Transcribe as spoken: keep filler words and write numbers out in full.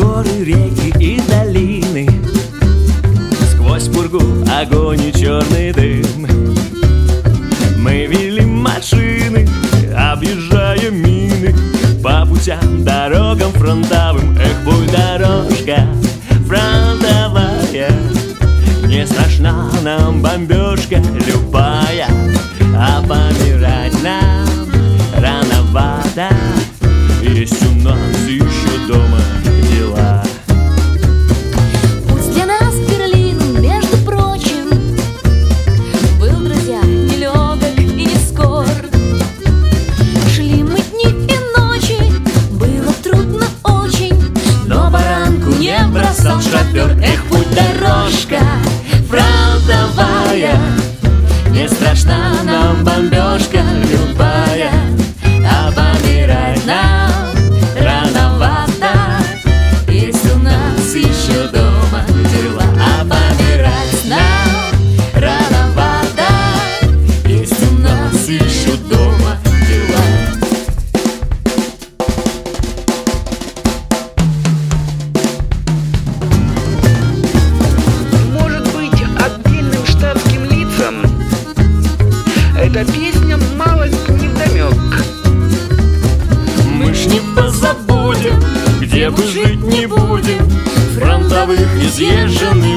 горы, реки и долины, сквозь пургу, огонь и черный дым. Мы вели машины, объезжая мины, по путям, дорогам фронтовым. Эх, будь дорожка фронтовая, не страшна нам бомбежка любая, а помирать нам рановато. Есть у нас еще дома дела. Пусть для нас Берлин, между прочим, был, друзья, нелегок и не скор. Шли мы дни и ночи, было трудно очень, но баранку не бросал шофер. Эх, путь дорожка фронтовая, не страшна нам бомбежка любая, а помирать нам съезженный.